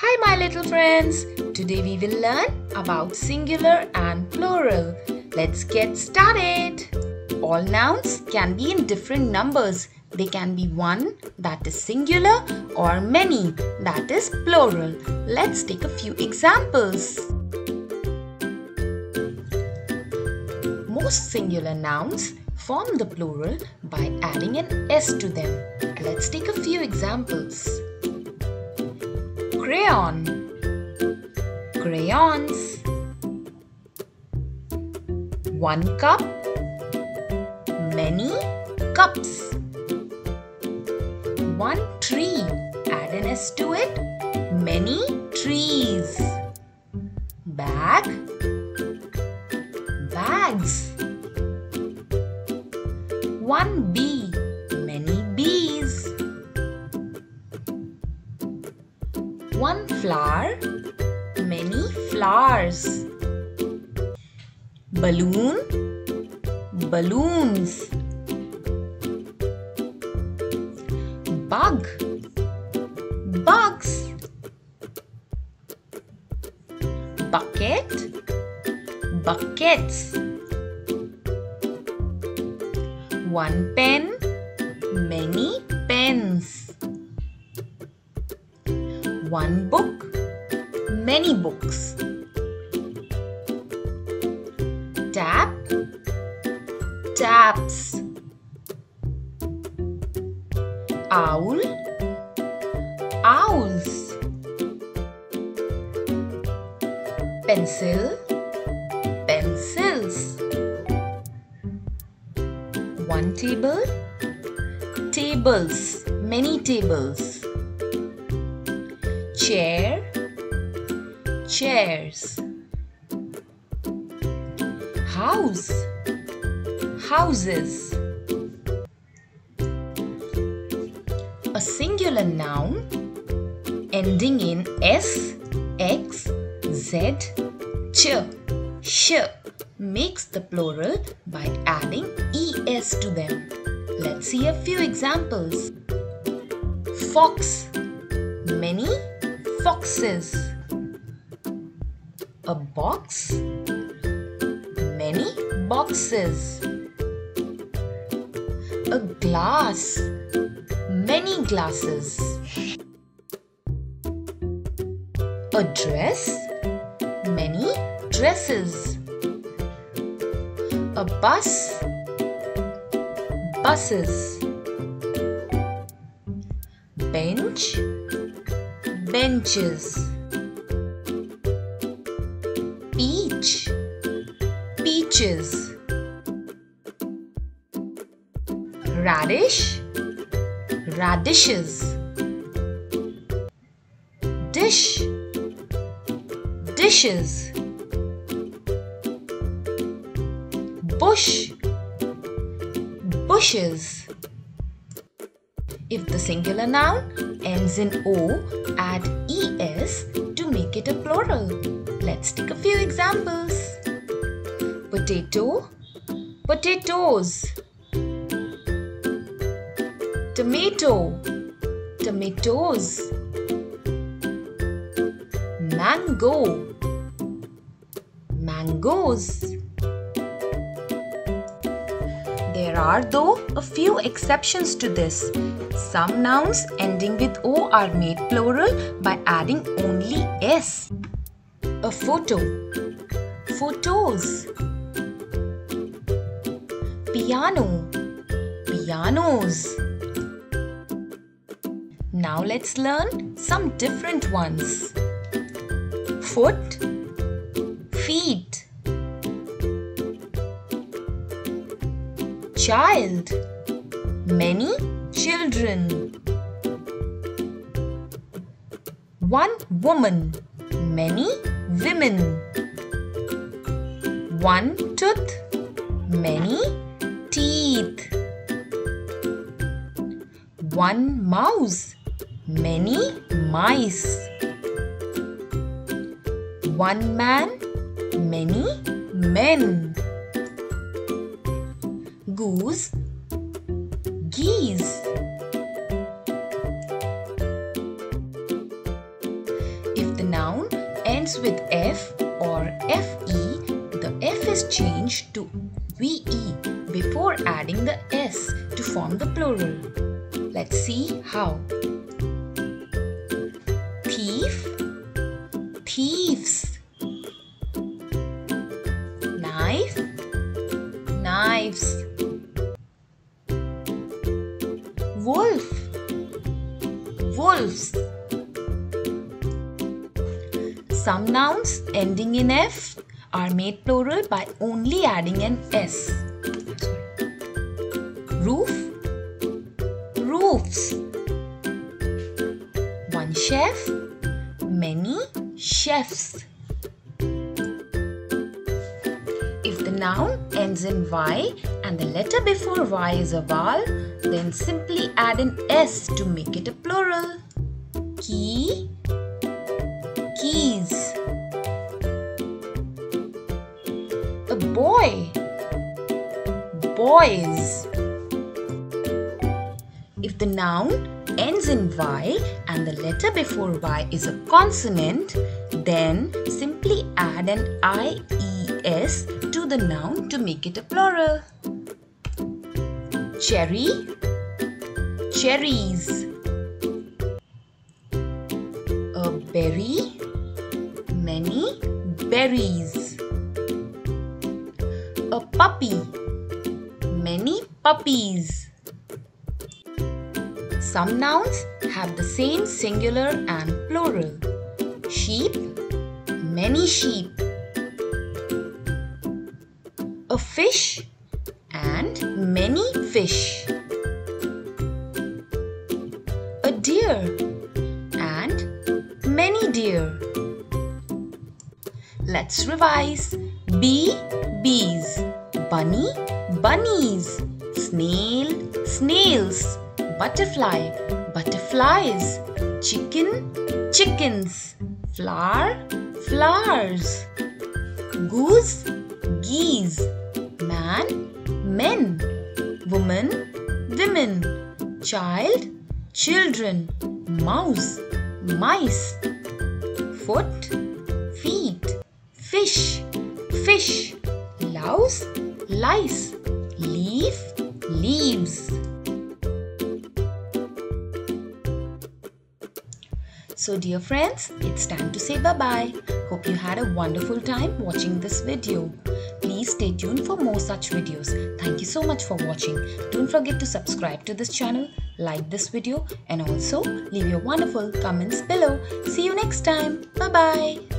Hi my little friends, today we will learn about singular and plural. Let's get started. All nouns can be in different numbers. They can be one, that is singular, or many, that is plural. Let's take a few examples. Most singular nouns form the plural by adding an S to them. Let's take a few examples. Crayon, crayons. One cup, many cups. One tree, add an S to it, many trees. Bag, bags. One bee, many bees. One flower, many flowers. Balloon, balloons. Bug, bugs. Bucket, buckets. One pen, many pens. One book, many books. Tap, taps. Owl, owls. Pencil, pencils. One table, tables, many tables. Chair, chairs. House, houses. A singular noun ending in S, X, Z, CH, SH makes the plural by adding ES to them. Let's see a few examples. Fox, many foxes. A box, many boxes. A glass, many glasses. A dress, many dresses. A bus, buses. Bench, benches. Peach, peaches. Radish, radishes. Dish, dishes. Bush, bushes. If the singular noun ends in O, add ES to make it a plural. Let's take a few examples. Potato, potatoes. Tomato, tomatoes. Mango, mangoes. There are though a few exceptions to this. Some nouns ending with O are made plural by adding only S. A photo, photos. Piano, pianos. Now let's learn some different ones. Foot, feet. Child, many children. One woman, many women. One tooth, many teeth. One mouse, many mice. One man, many men. Goose, geese. If the noun ends with F or FE, the F is changed to VE before adding the S to form the plural. Let's see how. Thief, thieves. Knife, knives. Wolf, wolves. Some nouns ending in F are made plural by only adding an S. Roof, roofs. One chef, many chefs. If the noun ends in Y and the letter before Y is a vowel, then simply add an S to make it a plural. Key, keys. A boy, boys. If the noun ends in Y and the letter before Y is a consonant, then simply add an IES to the noun to make it a plural. Cherry, cherries. A berry, many berries. A puppy, many puppies. Some nouns have the same singular and plural. Sheep, many sheep. A fish and many fish. A deer and many deer. Let's revise. Bee, bees. Bunny, bunnies. Snail, snails. Butterfly, butterflies. Chicken, chickens. Flower, flowers. Goose, geese. Man, men. Woman, women. Child, children. Mouse, mice. Foot, feet. Fish, fish. Louse, lice. Leaf, leaves. So dear friends, it's time to say bye-bye. Hope you had a wonderful time watching this video. Please stay tuned for more such videos. Thank you so much for watching. Don't forget to subscribe to this channel, like this video, and also leave your wonderful comments below. See you next time. Bye-bye.